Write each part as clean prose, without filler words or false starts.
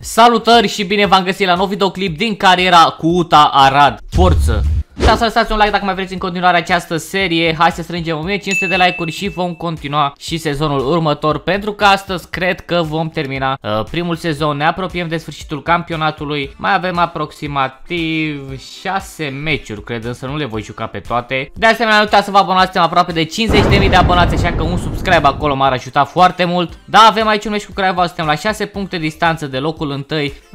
Salutări și bine v-am găsit la nou videoclip din cariera cu Uta Arad Forță. Uitați să lăsați un like dacă mai vreți în continuare această serie. Hai să strângem 1500 de like-uri și vom continua și sezonul următor, pentru că astăzi cred că vom termina primul sezon. Ne apropiem de sfârșitul campionatului. Mai avem aproximativ 6 meciuri, cred, însă nu le voi juca pe toate. De asemenea, nu uitați să vă abonați, suntem aproape de 50.000 de abonați, așa că un subscribe acolo m-ar ajuta foarte mult. Da, avem aici un meci cu Craiova, suntem la 6 puncte distanță de locul 1,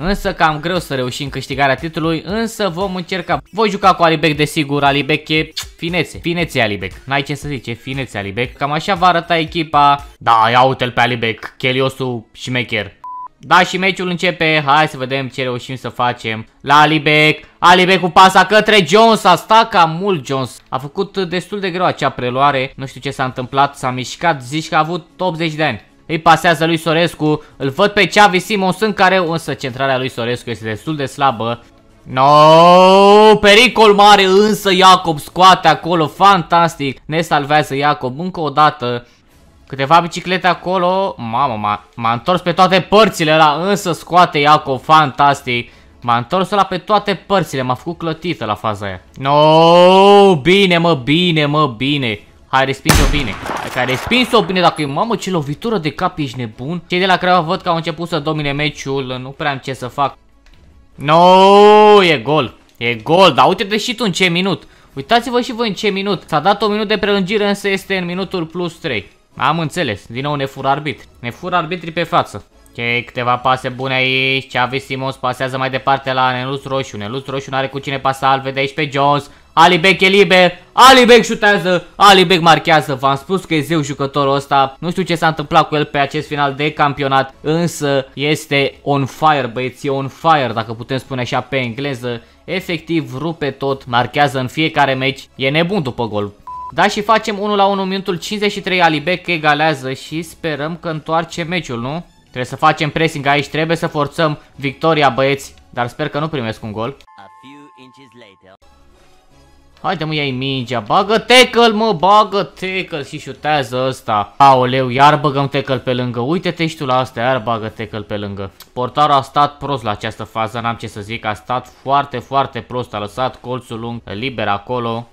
însă cam greu să reușim câștigarea titlului, însă vom încerca. Voi juca cu Alibec, desigur. Alibec e finețe. Finețe Alibec. N-ai ce să zici, e finețe Alibec. Cam așa va arăta echipa. Da, ia uite-l pe Alibec. Cheliosu, șmecher. Da, și meciul începe. Hai să vedem ce reușim să facem. La Alibec. Alibec cu pasa către Jones. A stat cam mult Jones. A făcut destul de greu acea preluare. Nu știu ce s-a întâmplat. S-a mișcat. Zici că a avut 80 de ani. Îi pasează lui Sorescu. Îl văd pe Xavi Simons în care, însă centrarea lui Sorescu este destul de slabă. No, pericol mare, însă Iacob scoate acolo, fantastic, ne salvează Iacob încă o dată. Câteva biciclete acolo, mamă, m-a întors pe toate părțile ăla, însă scoate Iacob, fantastic. M-a întors ăla pe toate părțile, m-a făcut clătită la faza aia. No, bine mă, bine mă, bine. Hai, respins-o bine. Hai, respins-o bine dacă e... Mamă, ce lovitură de cap, ești nebun. Cei de la Craiova văd că au început să domine meciul, nu prea am ce să fac. No, e gol, e gol, dar uite-te și tu în ce minut. Uitați-vă și voi în ce minut. S-a dat 1 minut de prelungire, însă este în minutul plus 3. Am înțeles, din nou ne fură arbitri. Ne fură arbitrii pe față. Ce, câteva pase bune aici. Xavi Simons pasează mai departe la Neluț Roșu. Neluț Roșu nu are cu cine pasa, al vede aici pe Jones. Alibec e liber, Alibec șutează, Alibec marchează. V-am spus că e zeu jucătorul ăsta. Nu știu ce s-a întâmplat cu el pe acest final de campionat, însă este on fire, băieți, e on fire, dacă putem spune așa pe engleză. Efectiv rupe tot, marchează în fiecare meci, e nebun după gol. Da, și facem 1-1, minutul 53, Alibec egalează și sperăm că întoarce meciul, nu? Trebuie să facem pressing aici, trebuie să forțăm victoria, băieți, dar sper că nu primesc un gol. Haide mă, ia-i mingea, bagă tackle mă, bagă tackle și șutează ăsta. Aoleu, iar băgăm tackle pe lângă, uite-te și tu la asta, iar bagă tackle pe lângă. Portarul a stat prost la această fază, n-am ce să zic, a stat foarte, foarte prost, a lăsat colțul lung liber acolo.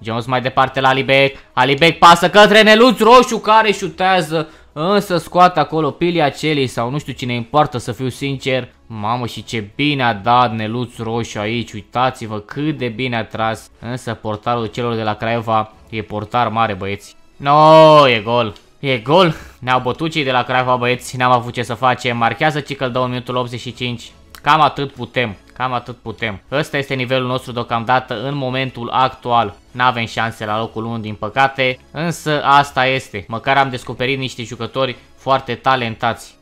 Jones mai departe la Alibec, Alibec pasă către Neluț Roșu care șutează, însă scoate acolo Pilia Celii sau nu știu cine, importă să fiu sincer. Mamă, și ce bine a dat Neluț Roșu aici, uitați-vă cât de bine a tras, însă portarul celor de la Craiova e portar mare, băieți. No, e gol, e gol, ne-au bătut cei de la Craiova, băieți, n-am avut ce să facem, marchează Cicăl 2 minutul 85, cam atât putem. Cam atât putem. Ăsta este nivelul nostru deocamdată în momentul actual. N-avem șanse la locul 1 din păcate, însă asta este. Măcar am descoperit niște jucători foarte talentați.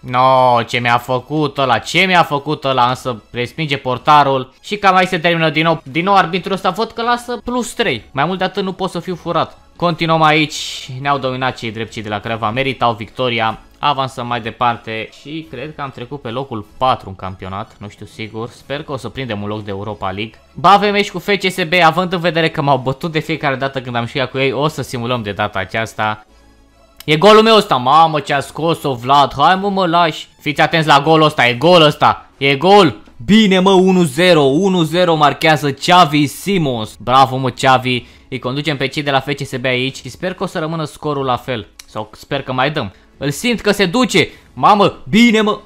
No, ce mi-a făcut ăla, ce mi-a făcut ăla, însă respinge portarul și cam aici se termină din nou. Din nou arbitrul ăsta văd că lasă plus 3. Mai mult de atât nu pot să fiu furat. Continuăm aici, ne-au dominat cei drept, cei de la Craiova, meritau victoria. Avansăm mai departe și cred că am trecut pe locul 4 în campionat, nu știu sigur, sper că o să prindem un loc de Europa League. Ba, avem meci cu FCSB, având în vedere că m-au bătut de fiecare dată când am știat cu ei, o să simulăm de data aceasta. E golul meu ăsta, mamă ce a scos-o Vlad, hai mă, mă lași. Fiți atenți la golul ăsta, e gol ăsta, e gol! Bine mă, 1-0, 1-0 marchează Xavi Simons. Bravo mă Xavi, îi conducem pe cei de la FCSB aici și sper că o să rămână scorul la fel, sau sper că mai dăm. Îl simt că se duce, mamă, bine mă.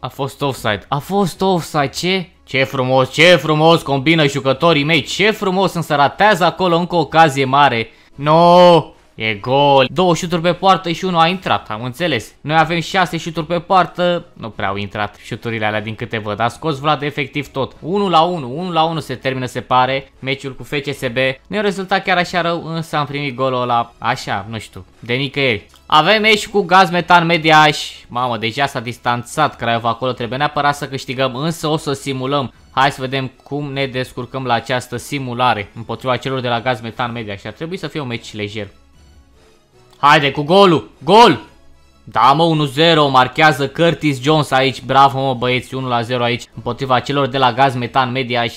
A fost offside, a fost offside, ce? Ce frumos combină jucătorii mei, ce frumos, însă ratează acolo încă o ocazie mare. No, e gol, 2 șuturi pe poartă și unul a intrat, am înțeles. Noi avem 6 șuturi pe poartă, nu prea au intrat șuturile alea din câte văd, a scos Vlad efectiv tot. 1-1 se termină se pare, meciul cu FCSB, ne-a rezultat chiar așa rău, însă am primit golul ăla, așa, nu știu, de nicăieri. Avem meci cu Gaz Metan Mediaș. Mamă, deja s-a distanțat Craiova acolo, trebuie neapărat să câștigăm, însă o să simulăm. Hai să vedem cum ne descurcăm la această simulare împotriva celor de la Gaz Metan Mediaș. Ar trebui să fie un meci lejer. Haide cu golul, gol! Da mă, 1-0, marchează Curtis Jones aici, bravo mă băieți, 1-0 aici împotriva celor de la Gaz Metan Mediaș.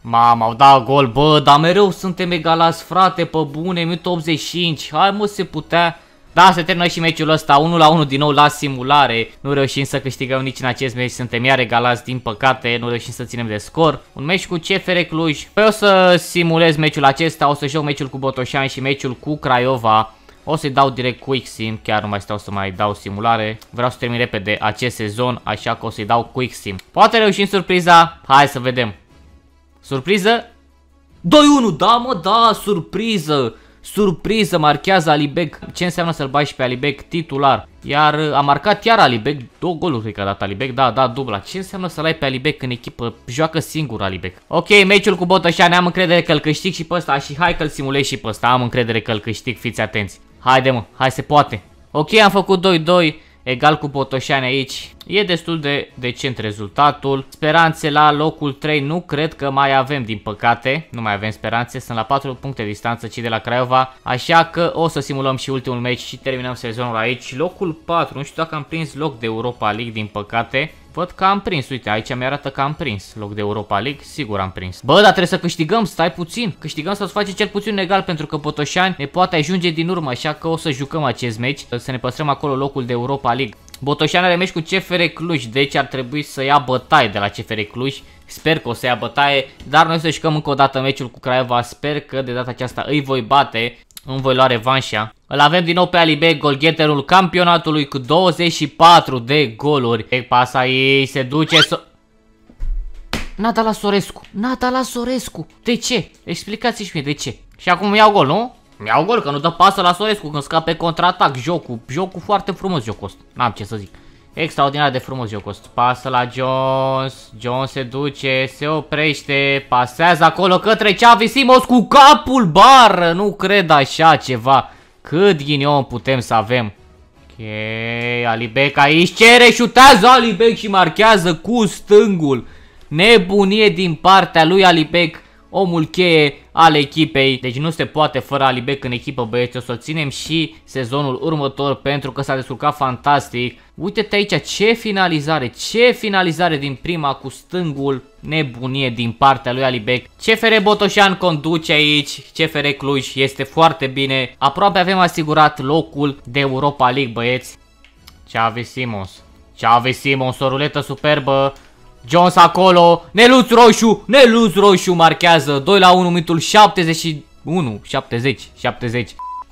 Mamă, au dat gol, bă, dar mereu suntem egalați, frate, pe bune, minutul 85, hai mă, se putea... Da, se termină și meciul ăsta 1-1 din nou la simulare. Nu reușim să câștigăm nici în acest meci. Suntem iar egalați, din păcate. Nu reușim să ținem de scor. Un meci cu CFR Cluj. Păi o să simulez meciul acesta. O să joc meciul cu Botoșani și meciul cu Craiova. O să-i dau direct quick sim, chiar nu mai stau să mai dau simulare. Vreau să termin repede acest sezon, așa că o să-i dau quick sim. Poate reușim surpriza? Hai să vedem. Surpriză? 2-1, da mă, da, surpriză. Surpriză, marchează Alibec. Ce înseamnă să-l bagi pe Alibec titular? Iar a marcat iar Alibec, 2 goluri cred că a dat Alibec, da, da, dubla. Ce înseamnă să-l ai pe Alibec în echipă? Joacă singur Alibec. Ok, meciul cu Botoșani, am încredere că-l câștig și pe ăsta. Și hai că-l simulez și pe ăsta, am încredere că-l câștig, fiți atenți. Haide mă, hai se poate. Ok, am făcut 2-2, egal cu Botoșani aici. E destul de decent rezultatul. Speranțe la locul 3 nu cred că mai avem, din păcate. Nu mai avem speranțe, sunt la 4 puncte distanță cei de la Craiova. Așa că o să simulăm și ultimul meci și terminăm sezonul aici. Locul 4, nu știu dacă am prins loc de Europa League, din păcate. Văd că am prins, uite, aici mi-arată că am prins loc de Europa League, sigur am prins. Bă, dar trebuie să câștigăm, stai puțin. Câștigăm sau să facem cel puțin egal, pentru că Botoșani ne poate ajunge din urmă, așa că o să jucăm acest meci, să ne păstrăm acolo locul de Europa League. Botoșani are meci cu CFR Cluj, deci ar trebui să ia bătaie de la CFR Cluj. Sper că o să ia bătaie, dar noi să jucăm încă o dată meciul cu Craiova. Sper că de data aceasta îi voi bate, îmi voi lua revanșa. Îl avem din nou pe Ali Bey, golgheterul campionatului cu 24 de goluri. E pasa ei, se duce să... Nada la Sorescu, nada la Sorescu. De ce? Explicați-mi mie de ce. Și acum iau gol, nu? Mi-au gol că nu dă pasă la Sorescu când scape contraatac. Jocul foarte frumos, jocul ăsta. N-am ce să zic. Extraordinar de frumos jocul ăsta. Pasă la Jones. Jones se duce, se oprește, pasează acolo către Xavi Simons cu capul bară. Nu cred așa ceva. Cât ghinion putem să avem. Ok, Alibec aici cere, șutează Alibec și marchează cu stângul. Nebunie din partea lui Alibec. Omul cheie al echipei. Deci nu se poate fără Alibec în echipă, băieți. O să-l ținem și sezonul următor, pentru că s-a descurcat fantastic. Uite-te aici, ce finalizare. Ce finalizare din prima cu stângul. Nebunie din partea lui Alibec. CFR Botoșan conduce aici. CFR Cluj este foarte bine. Aproape avem asigurat locul de Europa League, băieți. Xavi Simons. Xavi Simons, o ruletă superbă. Jones acolo, Neluț Roșu, Neluț Roșu marchează 2-1, minutul 70.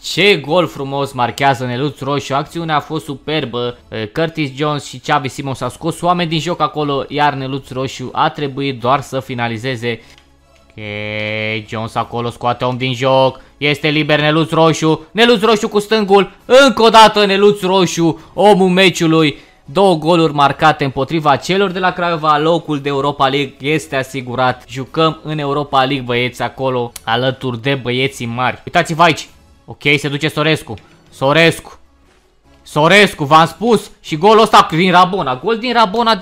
Ce gol frumos marchează Neluț Roșu, acțiunea a fost superbă. Curtis Jones și Xavi Simons s-au scos oameni din joc acolo, iar Neluț Roșu a trebuit doar să finalizeze. Ok, Jones acolo scoate om din joc, este liber Neluț Roșu, Neluț Roșu cu stângul, încă o dată Neluț Roșu, omul meciului. 2 goluri marcate împotriva celor de la Craiova, locul de Europa League este asigurat. Jucăm în Europa League, băieți, acolo, alături de băieții mari. Uitați-vă aici, ok, se duce Sorescu, Sorescu, v-am spus, și golul ăsta din Rabona, gol din Rabona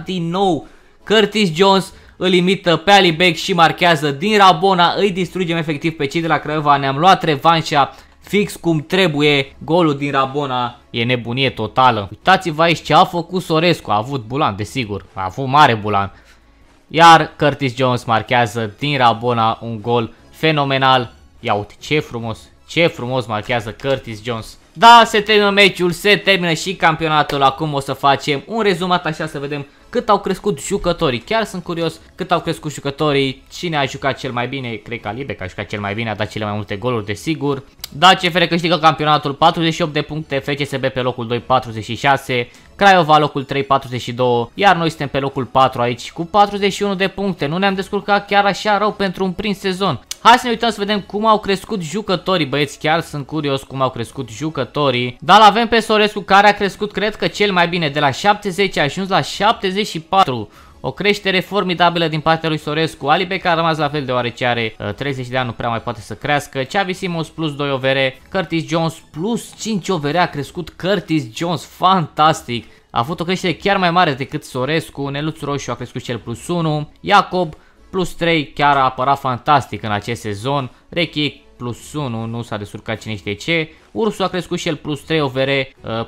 din nou, Curtis Jones îl imită pe Alibec și marchează din Rabona, îi distrugem efectiv pe cei de la Craiova, ne-am luat revanșa. Fix cum trebuie, golul din Rabona e nebunie totală. Uitați-vă aici ce a făcut Sorescu, a avut bulan, desigur, a avut mare bulan. Iar Curtis Jones marchează din Rabona un gol fenomenal. Ia uite ce frumos marchează Curtis Jones. Da, se termină meciul, se termină și campionatul, acum o să facem un rezumat așa să vedem cât au crescut jucătorii. Chiar sunt curios cât au crescut jucătorii, cine a jucat cel mai bine, cred că Alibec a jucat cel mai bine, a dat cele mai multe goluri, desigur. Da, CFR câștigă campionatul 48 de puncte, FCSB pe locul 2 46, Craiova locul 3 42, iar noi suntem pe locul 4 aici cu 41 de puncte. Nu ne-am descurcat chiar așa rău pentru un prim sezon. Hai să ne uităm să vedem cum au crescut jucătorii, băieți, chiar sunt curios cum au crescut jucătorii. Dar avem pe Sorescu care a crescut cred că cel mai bine, de la 70 a ajuns la 74. O creștere formidabilă din partea lui Sorescu. Alibec a rămas la fel deoarece are 30 de ani, nu prea mai poate să crească. Xavi Simons plus 2 OVR, Curtis Jones plus 5 OVR, a crescut Curtis Jones, fantastic. A avut o creștere chiar mai mare decât Sorescu. Neluț Roșu a crescut cel plus 1, Iacob plus 3, chiar a apărat fantastic în acest sezon. Rechi plus 1, nu s-a descurcat cine știe ce. Ursu a crescut și el plus 3 OVR,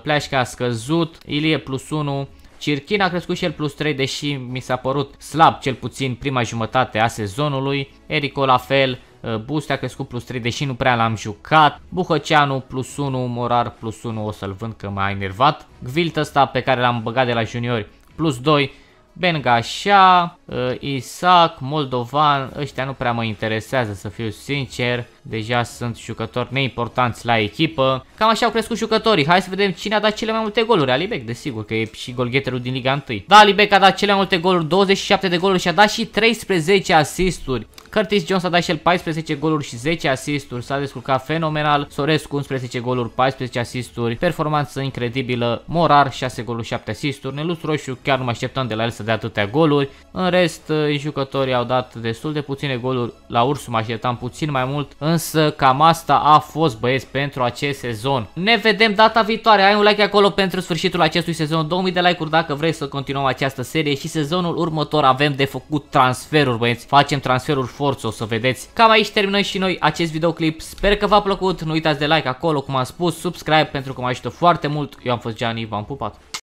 Pleașca a scăzut, Ilie plus 1, Circhin a crescut și el plus 3, deși mi s-a părut slab cel puțin prima jumătate a sezonului. Erico la fel, Bust a crescut plus 3, deși nu prea l-am jucat. Buhăceanu plus 1, Morar plus 1, o să-l vând că m-a enervat. Gviltăsta pe care l-am băgat de la juniori plus 2. Bengașa, Isaac, Moldovan, ăștia nu prea mă interesează să fiu sincer, deja sunt jucători neimportanți la echipă. Cam așa au crescut jucătorii, hai să vedem cine a dat cele mai multe goluri. Alibec, desigur că e și golgheterul din Liga 1. Da, Alibec a dat cele mai multe goluri, 27 de goluri și a dat și 13 asisturi. Curtis Jones a dat și el 14 goluri și 10 asisturi, s-a descurcat fenomenal. Sorescu 11 goluri, 14 asisturi, performanță incredibilă. Morar 6 goluri, 7 asisturi. Neluț Roșu, chiar nu mă așteptam de la el să dea atâtea goluri. În rest, jucătorii au dat destul de puține goluri. La Ursu mă așteptam puțin mai mult, însă cam asta a fost, băieți, pentru acest sezon. Ne vedem data viitoare. Ai un like acolo pentru sfârșitul acestui sezon, 2000 de like-uri dacă vrei să continuăm această serie și sezonul următor avem de făcut transferuri, băieți. Facem transferuri forță, o să vedeți. Cam aici terminăm și noi acest videoclip. Sper că v-a plăcut. Nu uitați de like acolo, cum am spus, subscribe pentru că mă ajută foarte mult. Eu am fost Gianni, v-am pupat.